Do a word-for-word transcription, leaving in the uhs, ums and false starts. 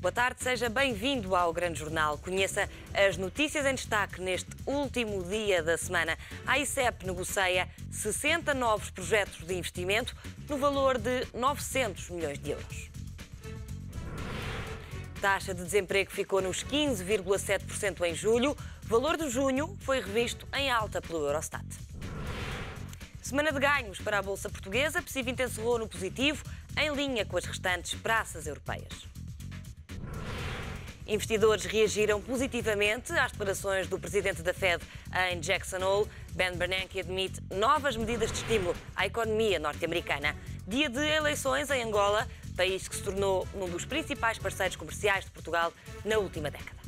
Boa tarde, seja bem-vindo ao Grande Jornal. Conheça as notícias em destaque neste último dia da semana. A I C E P negocia sessenta novos projetos de investimento no valor de novecentos milhões de euros. A taxa de desemprego ficou nos quinze vírgula sete por cento em julho. O valor de junho foi revisto em alta pelo Eurostat. Semana de ganhos para a Bolsa Portuguesa. A P S I vinte encerrou no positivo, em linha com as restantes praças europeias. Investidores reagiram positivamente às declarações do presidente da Fed em Jackson Hole. Ben Bernanke admite novas medidas de estímulo à economia norte-americana. Dia de eleições em Angola, país que se tornou um dos principais parceiros comerciais de Portugal na última década.